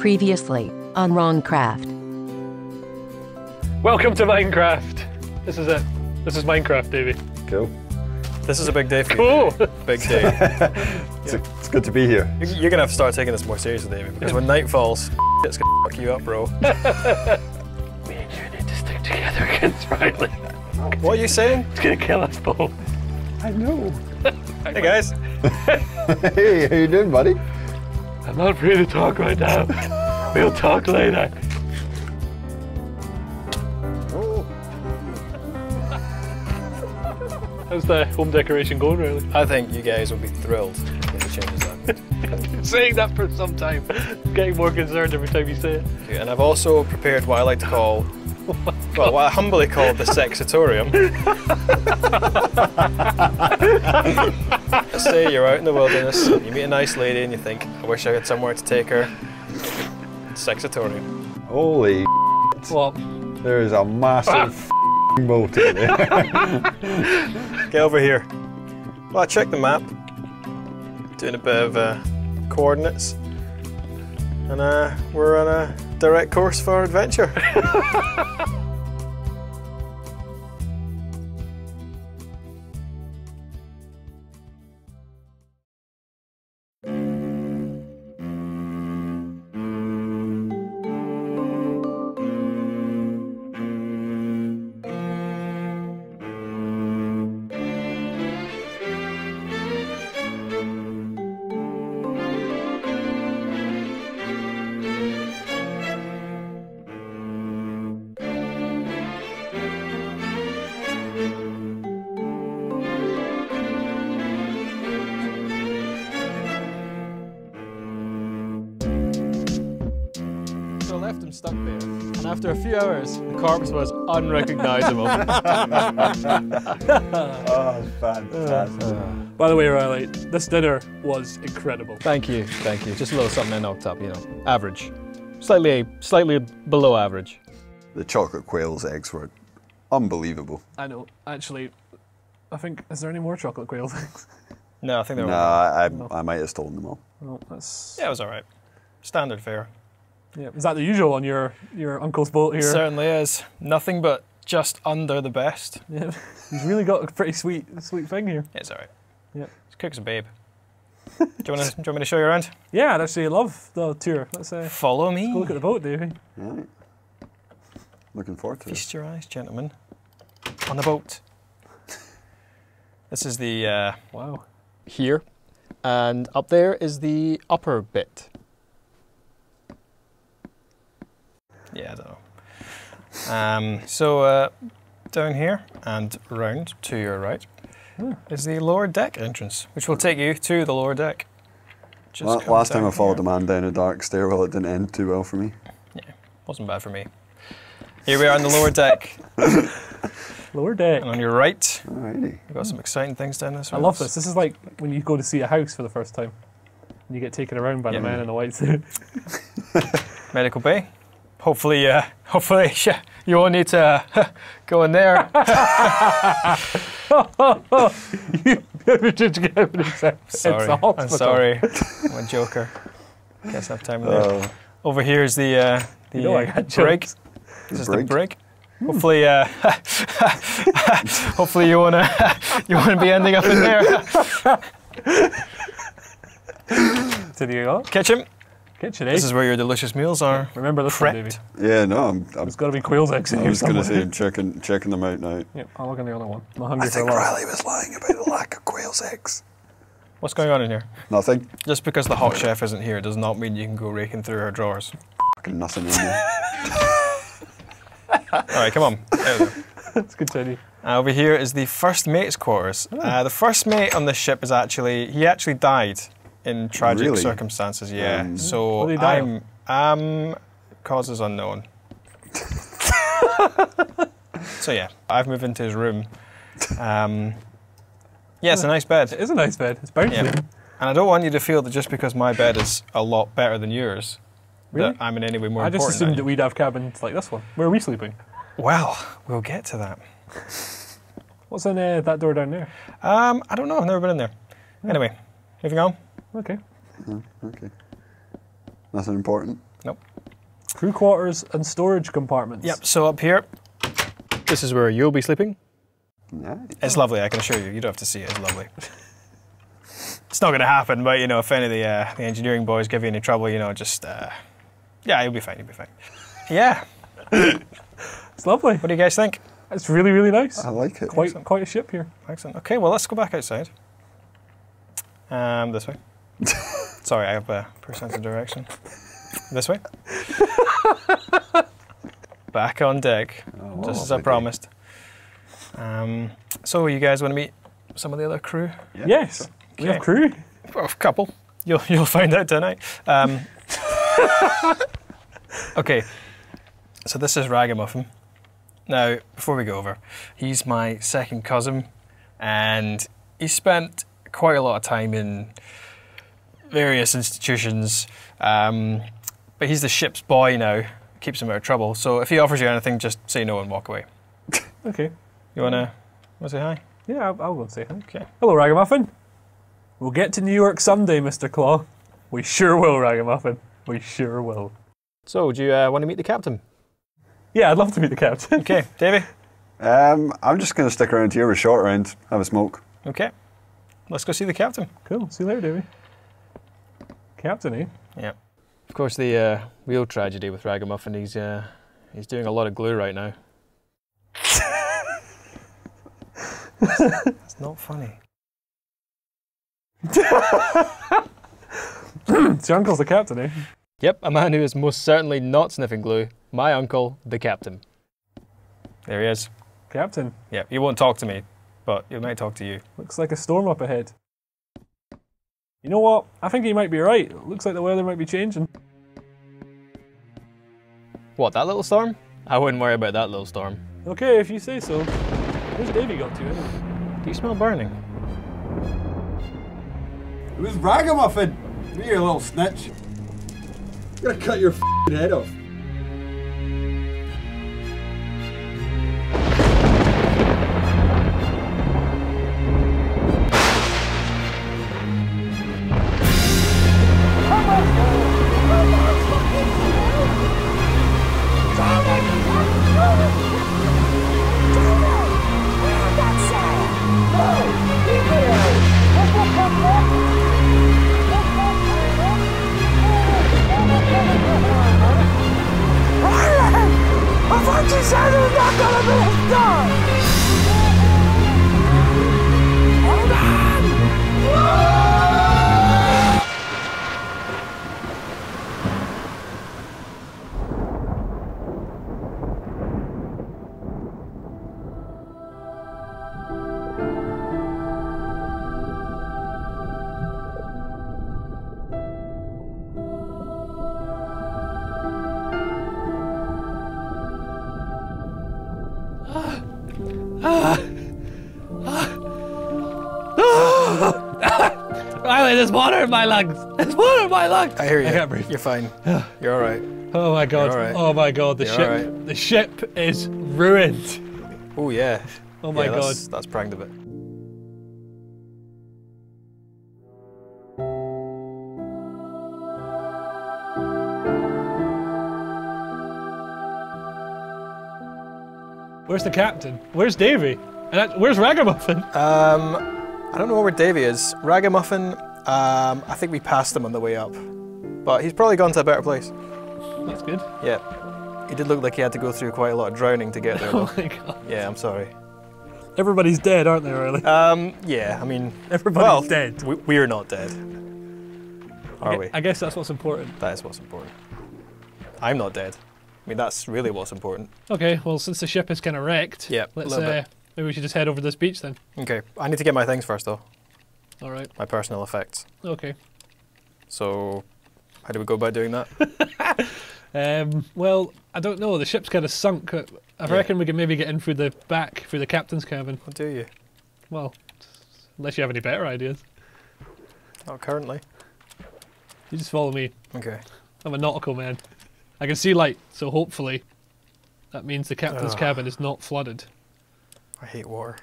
Previously on Wrongcraft. Welcome to Minecraft. This is it. This is Minecraft, Davy. Cool. This is a big day for you. Cool. Big day. It's good to be here. You're gonna have to start taking this more seriously, Davy, because when night falls, it's gonna fuck you up, bro. Me and you need to stick together against Reilly. What are you saying? It's gonna kill us both. I know. Hey guys. Hey, how you doing, buddy? I'm not free to talk right now. We'll talk later. Oh. How's the home decoration going, really? I think you guys will be thrilled if it changes that. Saying that for some time. I'm getting more concerned every time you say it. And I've also prepared what I like to call, well, what I humbly call the sexatorium. Let's say you're out in the wilderness, you meet a nice lady and you think, I wish I had somewhere to take her. Sexatorium. Holy what? There is a massive moat in there. Get over here. Well, I checked the map, doing a bit of coordinates, and we're on a direct course for adventure. Stuck there, and after a few hours, the corpse was unrecognisable. Oh, fantastic! By the way, Reilly, this dinner was incredible. Thank you, thank you. Just a little something up top, you know, average, slightly below average. The chocolate quail's eggs were unbelievable. I know. Actually, I think, is there any more chocolate quail things? No, I think there were. I might have stolen them all. Oh, that's... Yeah, it was all right. Standard fare. Yeah. Is that the usual on your uncle's boat here? It certainly is. Nothing but just under the best. Yeah. He's really got a pretty sweet thing here. Yeah, it's all right. Yeah. His cook's a babe. Do you want me to show you around? Yeah, I'd actually love the tour. Let's follow me. Let's go look at the boat, Davy. Right. Looking forward to it. Feast your eyes, gentlemen, on the boat. This is the wow here, and up there is the upper bit. Yeah, I don't know. So down here and round to your right is the lower deck entrance, which will take you to the lower deck. Just last time I followed the man down a dark stairwell, it didn't end too well for me. Yeah, wasn't bad for me. Here we are on the lower deck. Lower deck. And on your right, alrighty, we've got some exciting things down this way. I love this. This is like when you go to see a house for the first time and you get taken around by the man in the white suit. Medical bay. Hopefully, you won't need to go in there. I'm sorry. I'm a joker. Guess I have time there. Over here is the brig. This is the brig. Hopefully, hopefully you wanna be ending up in there. Did you go? Catch him. Kitchen, eh? This is where your delicious meals are. Remember this one, Davy? Yeah, no, there's got to be quail's eggs in here somewhere. I was going to say, I'm checking them out now. Yep, I'll look on the other one. I think Reilly was lying about the lack of quail's eggs. What's going on in here? Nothing. Just because the hot chef isn't here does not mean you can go raking through her drawers. Fucking nothing in there. All right, come on. There we go. That's good, Teddy. Over here is the first mate's quarters. Oh. The first mate on this ship is he actually died. In tragic circumstances, yeah. So I'm causes unknown. So yeah, I've moved into his room. Yeah, it's a nice bed. It is a nice bed. It's bouncy. Yeah. And I don't want you to feel that just because my bed is a lot better than yours, really? That I'm in any way more important. I just assumed that we'd have cabins like this one. Where are we sleeping? Well, we'll get to that. What's in that door down there? I don't know. I've never been in there. Anyway, moving on. Okay. Okay. Nothing important. Nope. Crew quarters and storage compartments. Yep, so up here, this is where you'll be sleeping. No. It's lovely, I can assure you. You don't have to see it, it's lovely. It's not going to happen, but you know, if any of the engineering boys give you any trouble, you know, just, yeah, you'll be fine, you'll be fine. Yeah. It's lovely. What do you guys think? It's really, really nice. I like it. Quite a ship here. Excellent. Okay, well, let's go back outside. This way. Sorry, I have a poor sense of direction. This way. Back on deck, oh, just as I promised. So you guys want to meet some of the other crew? Yeah, yes, sure. Okay. We have crew. Well, a couple. You'll find out tonight. Okay, so this is Ragamuffin. Now, before we go over, he's my second cousin, and he spent quite a lot of time in various institutions, but he's the ship's boy now, keeps him out of trouble, so if he offers you anything, just say no and walk away. Okay. You wanna say hi? Yeah, I'll go and say hi. Okay. Hello, Ragamuffin. We'll get to New York someday, Mr. Claw. We sure will, Ragamuffin. We sure will. So, do you want to meet the captain? Yeah, I'd love to meet the captain. Okay, Davy? I'm just going to stick around here with short round, have a smoke. Okay. Let's go see the captain. Cool, see you later, Davy. Captain, eh? Yeah. Of course, the wheel tragedy with Ragamuffin, he's doing a lot of glue right now. That's not funny. It's your uncle's the captain, eh? Yep, a man who is most certainly not sniffing glue. My uncle, the captain. There he is. Captain? Yeah, he won't talk to me, but he might talk to you. Looks like a storm up ahead. You know what? I think he might be right. It looks like the weather might be changing. What, that little storm? I wouldn't worry about that little storm. Okay, if you say so. Where's Davy got to, isn't he? Do you smell burning? It was Ragamuffin! You little snitch. I'm gonna cut your f***ing head off. There's water in my lungs! There's water in my lungs! I hear you. I can't breathe. You're fine. You're alright. Oh my god. Right. Oh my god, the ship. Right. The ship is ruined. Oh yeah. Oh my god. That's pranged a bit. Where's the captain? Where's Davy? And where's Ragamuffin? I don't know where Davy is. Ragamuffin, I think we passed him on the way up, but he's probably gone to a better place. That's good. Yeah. He did look like he had to go through quite a lot of drowning to get there, though. Oh my god. Yeah, I'm sorry. Everybody's dead, aren't they, really? Yeah, I mean... Everybody's dead. We're not dead. Are we? I guess that's what's important. That is what's important. I'm not dead. I mean, that's really what's important. Okay, well, since the ship is kind of wrecked, yeah, let's... Maybe we should just head over this beach then. Okay, I need to get my things first though. Alright. My personal effects. Okay. So, how do we go about doing that? Well, I don't know, the ship's kind of sunk. I reckon we can maybe get in through the back, through the captain's cabin. Well, do you? Well, unless you have any better ideas. Not currently. You just follow me. Okay. I'm a nautical man. I can see light, so hopefully that means the captain's cabin is not flooded. I hate water.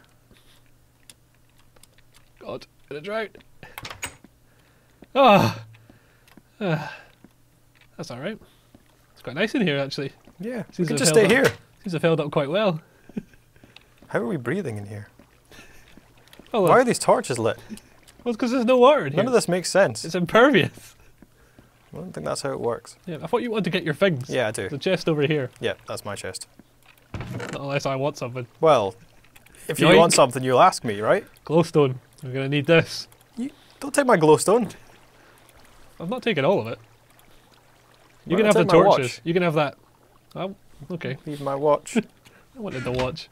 God, in a drought. Oh, that's all right. quite nice in here, actually. Yeah, we could just stay here. Seems to have held up quite well. How are we breathing in here? Oh, well. Why are these torches lit? Well, it's because there's no water in here. None of this makes sense. It's impervious. I don't think that's how it works. Yeah, I thought you wanted to get your things. Yeah, I do. The chest over here. Yeah, that's my chest. Not unless I want something. Well, if you want something, you'll ask me, right? Glowstone. We're going to need this. You don't take my glowstone. I've not taken all of it. You can have the torches. You can have that. Oh, okay. Leave my watch. I wanted the watch.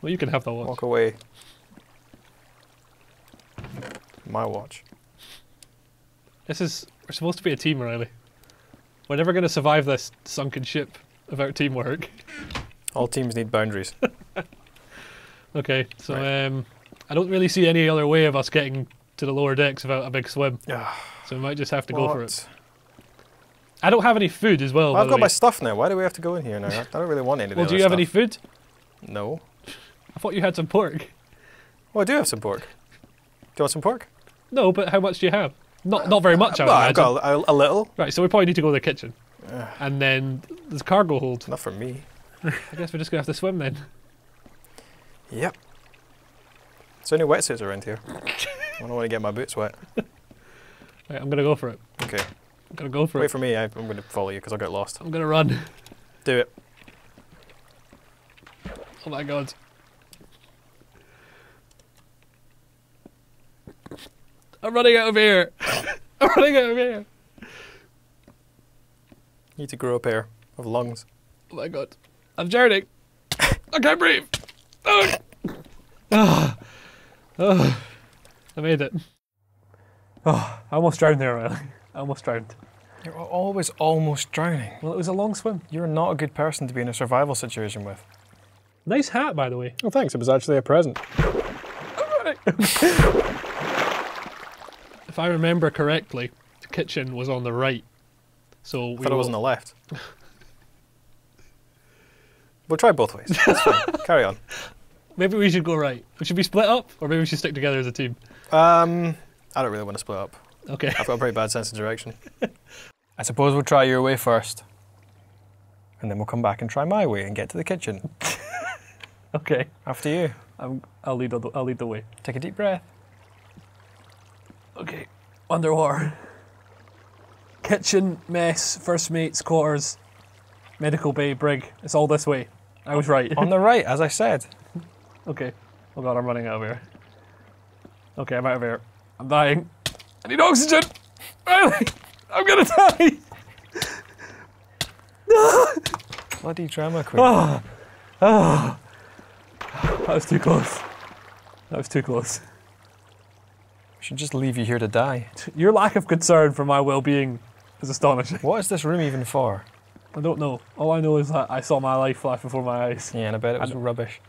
Well, you can have the watch. Walk away. My watch. This is... We're supposed to be a team, Reilly. We're never going to survive this sunken ship without teamwork. All teams need boundaries. Okay, so right. I don't really see any other way of us getting to the lower decks without a big swim. So we might just have to go for it. I don't have any food as well. I've got my stuff now. Why do we have to go in here now? I don't really want any of Well, do you have any food? No. I thought you had some pork. Well, I do have some pork. Do you want some pork? No, but how much do you have? Not very much, I would imagine. I've got a little. Right, so we probably need to go to the kitchen. And then there's cargo hold. Not for me. I guess we're just going to have to swim then. Yep. Is there any wetsuits around here? I don't want to get my boots wet. Right, I'm going to go for it. Okay. I'm going to go for it. Wait for me, I'm going to follow you because I got lost. I'm going to run. Do it. Oh my god. I'm running out of air. I'm running out of air. You need to grow a pair of lungs. Oh my god. I'm drowning. I can't breathe. Oh. Oh. Oh. I made it. Oh, I almost drowned there, Reilly. I almost drowned. You're always almost drowning. Well, it was a long swim. You're not a good person to be in a survival situation with. Nice hat, by the way. Oh, thanks. It was actually a present. I'm running. If I remember correctly, the kitchen was on the right, so I thought it was on the left. We'll try both ways. That's fine. Carry on. Maybe we should go right. Should we split up, or maybe we should stick together as a team? I don't really want to split up. Okay. I've got a pretty bad sense of direction. I suppose we'll try your way first, and then we'll come back and try my way and get to the kitchen. Okay. After you. I'll lead the way. Take a deep breath. Okay, underwater. Kitchen, mess, first mate's quarters, medical bay, brig. It's all this way. I was right. On the right, as I said. Okay. Oh god, I'm running out of air. Okay, I'm out of air. I'm dying. I need oxygen! Reilly! I'm gonna die! No! Bloody drama queen. Oh, oh. That was too close. That was too close. I should just leave you here to die. Your lack of concern for my well-being is astonishing. What is this room even for? I don't know. All I know is that I saw my life flash before my eyes. Yeah, and I bet it was rubbish.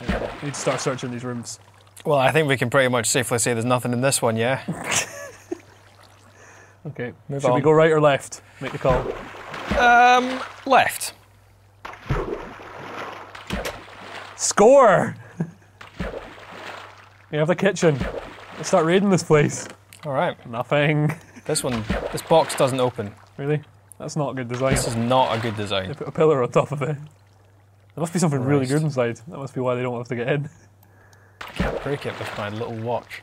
Yeah, we need to start searching these rooms. Well, I think we can pretty much safely say there's nothing in this one, yeah? Okay, should we go right or left? Make the call. Left. Score! We have the kitchen. Let's start raiding this place. Alright. Nothing. This box doesn't open. Really? That's not a good design. This is not a good design. They put a pillar on top of it. There must be something really good inside. That must be why they don't want us to get in. I can't break it with my little watch.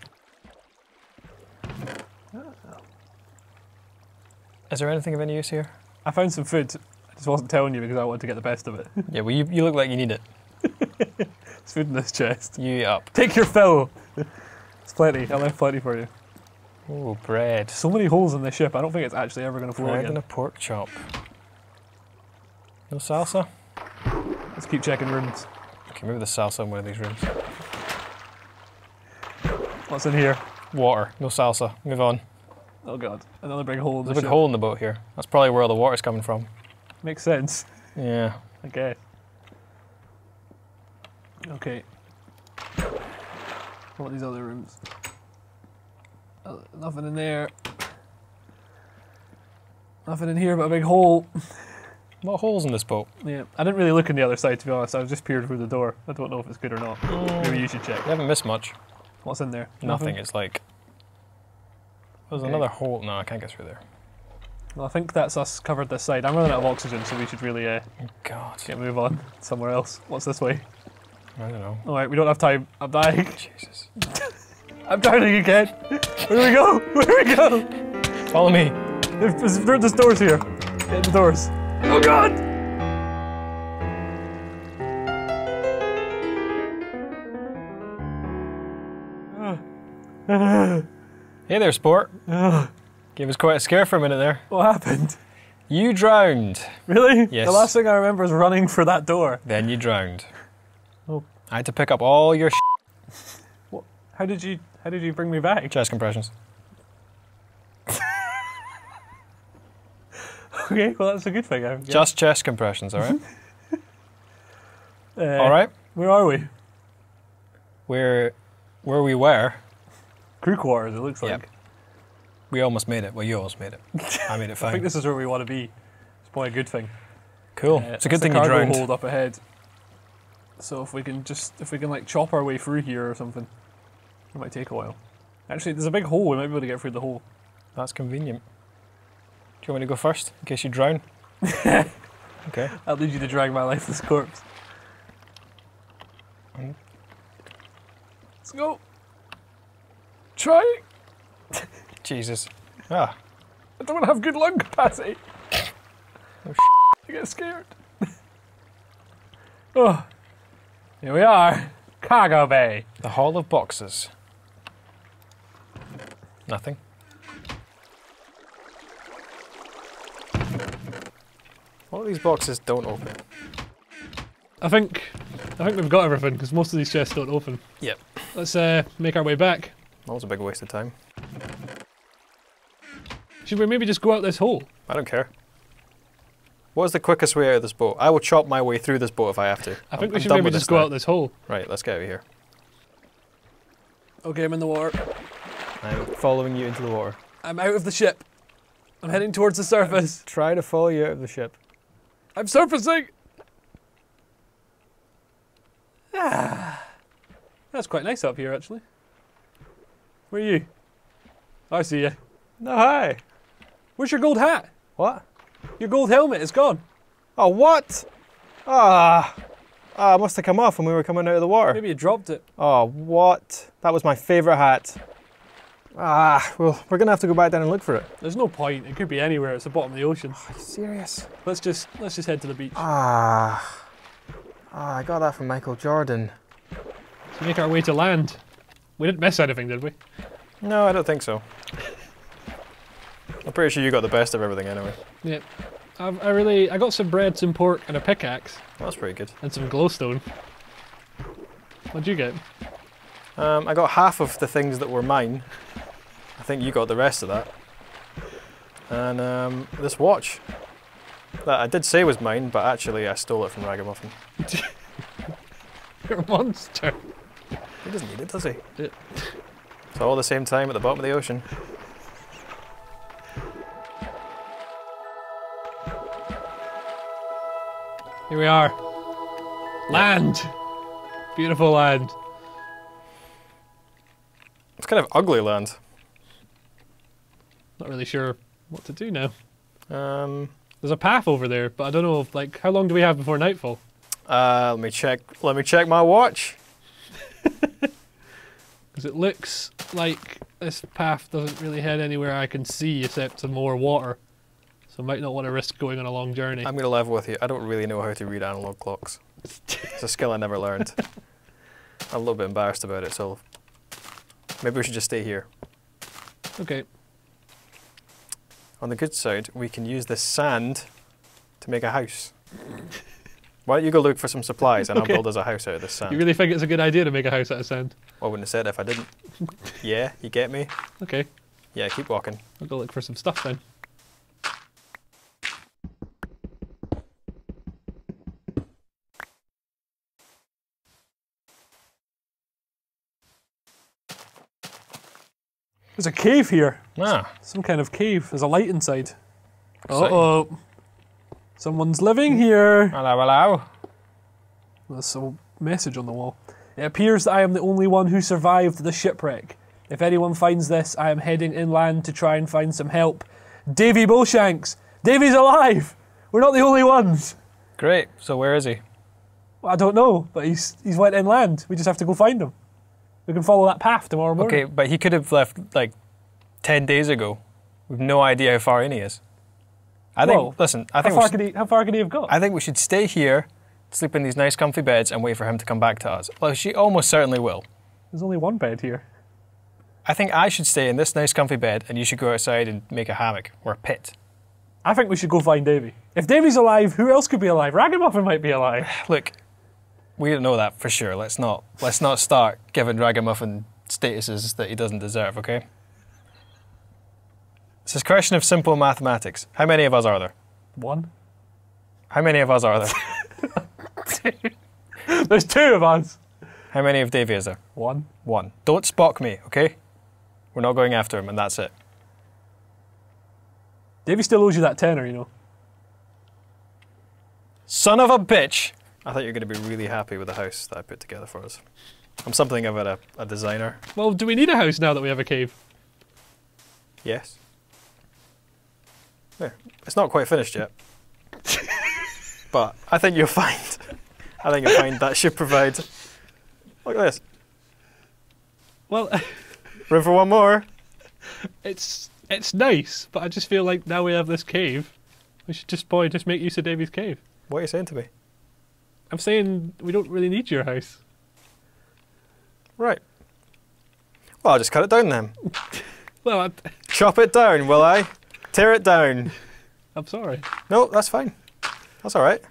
Is there anything of any use here? I found some food. I just wasn't telling you because I wanted to get the best of it. Yeah, well you look like you need it. There's food in this chest. You eat up. Take your fill! Plenty. I left plenty for you. Oh, bread. So many holes in this ship, I don't think it's actually ever going to flow again. Bread and a pork chop. No salsa? Let's keep checking rooms. Okay, maybe there's salsa in one of these rooms. What's in here? Water. No salsa. Move on. Oh god. Another big hole in the ship. There's a big hole in the boat here. That's probably where all the water's coming from. Makes sense. Yeah. Okay. Okay. What are these other rooms? Nothing in there. Nothing in here but a big hole. A lot of holes in this boat. Yeah, I didn't really look in the other side to be honest. I was just peered through the door. I don't know if it's good or not. Maybe you should check. You haven't missed much. What's in there? Nothing. It's like... There's another hole. No, I can't get through there. Well, I think that's us covered this side. I'm running out of oxygen, so we should really get a move on somewhere else. What's this way? I don't know. Alright, we don't have time. I'm dying. Jesus. I'm drowning again. Where do we go? Where do we go? Follow me. There's doors here. Get the doors. Oh God! Hey there, sport. Gave us quite a scare for a minute there. What happened? You drowned. Really? Yes. The last thing I remember is running for that door. Then you drowned. Oh. I had to pick up all your shit. What? How did you bring me back? Chest compressions. Okay, well that's a good thing. Just chest compressions, alright? Alright. Where are we? Where we were. Crew quarters, it looks like. We almost made it. Well, you almost made it. I made it fine. I think this is where we want to be. It's probably a good thing. Cool. It's a good thing you drowned. Cargo hold up ahead. So if we can like chop our way through here or something. It might take a while. Actually, there's a big hole. We might be able to get through the hole. That's convenient. Do you want me to go first, in case you drown? Okay. I'll lead you to drag my lifeless corpse. Let's go. Try. Jesus. Ah. I don't have good lung capacity. Oh, I get scared. Oh. Here we are. Cargo bay. The Hall of Boxes. Nothing. All these boxes don't open. I think we've got everything because most of these chests don't open. Yep. Let's make our way back. That was a big waste of time. Should we maybe just go out this hole? I don't care. What is the quickest way out of this boat? I will chop my way through this boat if I have to. I think we should maybe just go out this hole. Right, let's get out of here. Okay, I'm in the water. I'm following you into the water. I'm out of the ship. I'm heading towards the surface. Try to follow you out of the ship. I'm surfacing! Ah, that's quite nice up here, actually. Where are you? Oh, I see you. No, hi! Where's your gold hat? What? Your gold helmet is gone. Oh, what? Ah, it must have come off when we were coming out of the water. Maybe you dropped it. Oh, what? That was my favourite hat. Ah, well, we're gonna have to go back down and look for it. There's no point. It could be anywhere. It's the bottom of the ocean. Oh, are you serious? Let's just head to the beach. Ah, I got that from Michael Jordan. Let's make our way to land. We didn't miss anything, did we? No, I don't think so. I'm pretty sure you got the best of everything anyway. Yep. I got some bread, some pork, and a pickaxe. Well, that's pretty good. And some glowstone. What'd you get? I got half of the things that were mine. I think you got the rest of that. And this watch. That I did say was mine, but actually I stole it from Ragamuffin. You're a monster. He doesn't need it, does he? Yeah. It's all the same time at the bottom of the ocean. Here we are. Land! Beautiful land. It's kind of ugly land. Not really sure what to do now. There's a path over there, but I don't know, like, how long do we have before nightfall? Let me check my watch. Because it looks like this path doesn't really head anywhere I can see except some more water. So I might not want to risk going on a long journey. I'm going to level with you. I don't really know how to read analog clocks. It's a skill I never learned. I'm a little bit embarrassed about it, so maybe we should just stay here. Okay. On the good side, we can use this sand to make a house. Why don't you go look for some supplies and I'll build us a house out of this sand. You really think it's a good idea to make a house out of sand? Well, I wouldn't have said it if I didn't. Yeah, you get me? Okay. Yeah, keep walking. I'll go look for some stuff then. There's a cave here. Ah. Some kind of cave. There's a light inside. Uh-oh. Someone's living here. Hello, hello. There's a message on the wall. It appears that I am the only one who survived the shipwreck. If anyone finds this, I am heading inland to try and find some help. Davy Boshanks. Davy's alive! We're not the only ones. Great, so where is he? Well, I don't know, but he's went inland. We just have to go find him. We can follow that path tomorrow morning. Okay, but he could have left like 10 days ago. We've no idea how far in he is. I think, well, listen, I think how far could he have got? I think we should stay here, sleep in these nice comfy beds and wait for him to come back to us. Well, she almost certainly will. There's only one bed here. I think I should stay in this nice comfy bed and you should go outside and make a hammock or a pit. I think we should go find Davy. If Davy's alive, who else could be alive? Ragamuffin might be alive. Look, we don't know that for sure. Let's not start giving Ragamuffin statuses that he doesn't deserve, okay? It's a question of simple mathematics. How many of us are there? One. How many of us are there? Two. There's two of us. How many of Davy is there? One. One. Don't spock me, okay? We're not going after him and that's it. Davy still owes you that tenner, you know. Son of a bitch! I thought you were going to be really happy with the house that I put together for us. I'm something of a designer. Well, do we need a house now that we have a cave? Yes. There. It's not quite finished yet. But I think you'll find that should provide. Look at this. Well, room for one more. It's nice, but I just feel like now we have this cave, we should just make use of Davy's cave. What are you saying to me? I'm saying we don't really need your house. Right. Well, I'll just cut it down then. Well, chop it down, will I? Tear it down. I'm sorry. No, that's fine. That's all right.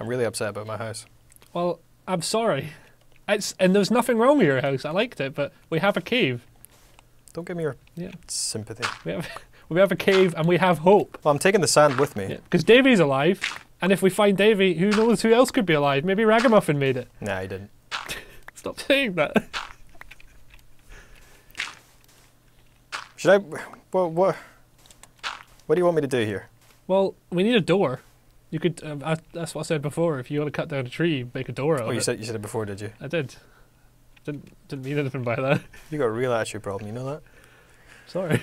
I'm really upset about my house. Well, I'm sorry. And there's nothing wrong with your house. I liked it, but we have a cave. Don't give me your sympathy. We have a cave and we have hope. Well, I'm taking the sand with me. Because Davy's alive, and if we find Davy, who knows who else could be alive? Maybe Ragamuffin made it. Nah, he didn't. Stop saying that. Should I... Well, what do you want me to do here? Well, we need a door. You could... that's what I said before. If you want to cut down a tree, make a door out of it. You said it before, did you? I did. Didn't mean anything by that. You got a real attitude problem, you know that? Sorry.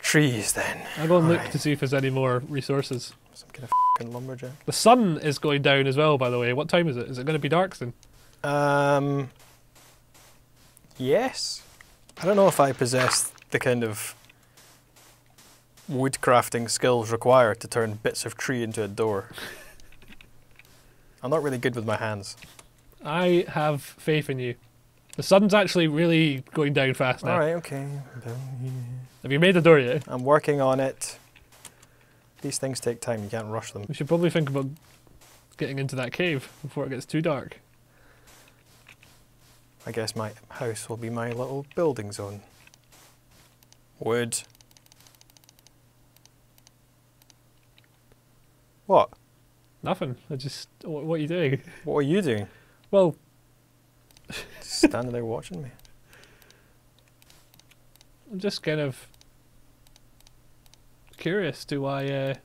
Trees, then. I'll go and look to see if there's any more resources. Some kind of f***ing lumberjack. The sun is going down as well, by the way. What time is it? Is it going to be dark soon? Yes. I don't know if I possess the kind of woodcrafting skills required to turn bits of tree into a door. I'm not really good with my hands. I have faith in you. The sun's actually really going down fast now. Alright, okay. Have you made the door yet? I'm working on it. These things take time, you can't rush them. We should probably think about getting into that cave before it gets too dark. I guess my house will be my little building zone. Wood. What? Nothing. What are you doing? What are you doing? Well... standing there watching me. I'm just kind of curious. Do I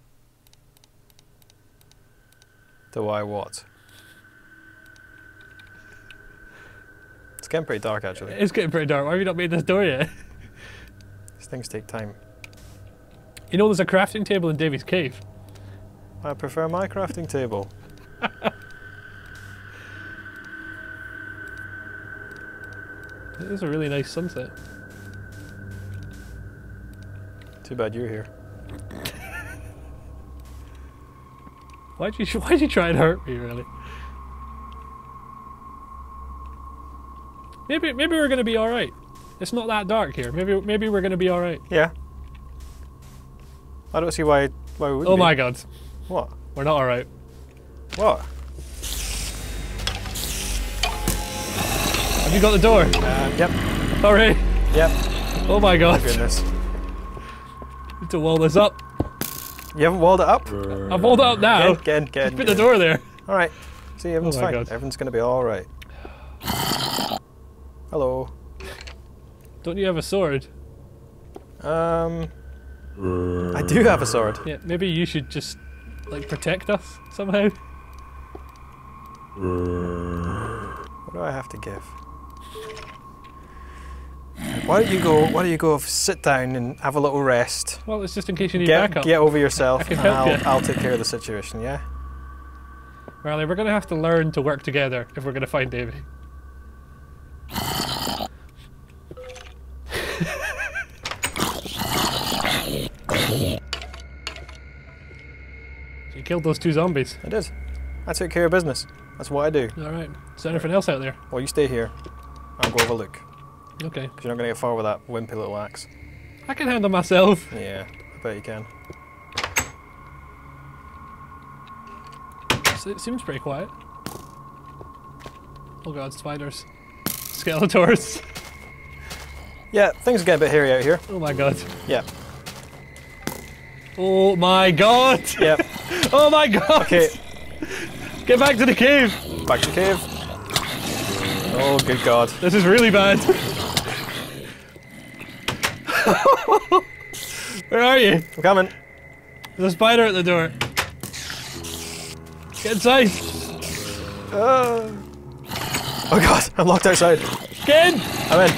what? It's getting pretty dark actually. It's getting pretty dark. Why have you not made this door yet? These things take time. You know there's a crafting table in Davy's cave. I prefer my crafting table. It is a really nice sunset. Too bad you're here. Why'd you try and hurt me, really? Maybe we're gonna be all right. It's not that dark here. Maybe we're gonna be all right. Yeah. I don't see why we wouldn't. Oh my God! What? We're not all right. What? You got the door? Yep. Hooray. Yep. Oh my God. Oh goodness. I need to wall this up. You haven't walled it up? I've walled it up now. Again. Put the door there. Alright. See, everyone's fine. God. Everyone's going to be alright. Hello. Don't you have a sword? I do have a sword. Yeah, maybe you should just, like, protect us somehow. What do I have to give? Why don't you go sit down and have a little rest? Well, it's just in case you need backup. Get over yourself and I'll take care of the situation, yeah? Riley, we're going to have to learn to work together if we're going to find Davy. So you killed those two zombies. I did. I took care of business. That's what I do. Alright. Is there anything else out there? Well, you stay here. I'll go have a look. Okay. Because you're not going to get far with that wimpy little axe. I can handle myself. Yeah, I bet you can. It seems pretty quiet. Oh god, spiders. Skeletors. Yeah, things are getting a bit hairy out here. Oh my god. Yeah. Oh my god! Yeah. Oh my god! Okay. Get back to the cave! Back to the cave. Oh good god. This is really bad. Where are you? I'm coming. There's a spider at the door. Get inside! Oh god, I'm locked outside. Get in! I'm in.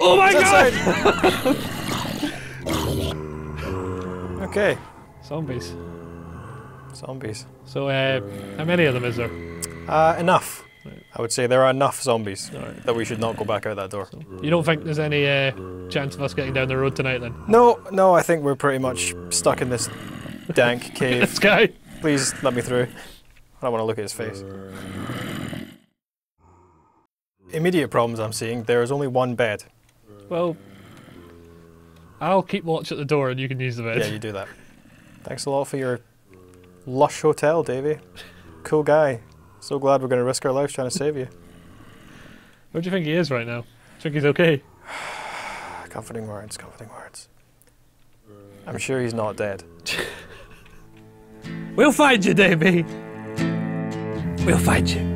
Oh my god! Okay. Zombies. Zombies. So, how many of them is there? Enough. Right. I would say there are enough zombies that we should not go back out that door. So you don't think there's any chance of us getting down the road tonight then? No, I think we're pretty much stuck in this dank cave. This guy. Please let me through. I don't want to look at his face. Immediate problems I'm seeing, there is only one bed. Well, I'll keep watch at the door and you can use the bed. Yeah, you do that. Thanks a lot for your lush hotel, Davy. Cool guy. So glad we're going to risk our lives trying to save you. Where do you think he is right now? Do you think he's okay? Comforting words, comforting words. I'm sure he's not dead. We'll find you, Davy. We'll find you.